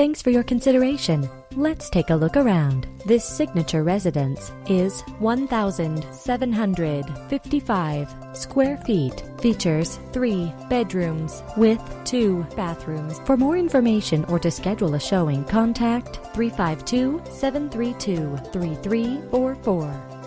Thanks for your consideration. Let's take a look around. This signature residence is 1,755 square feet. Features 3 bedrooms with 2 bathrooms. For more information or to schedule a showing, contact 352-732-3344.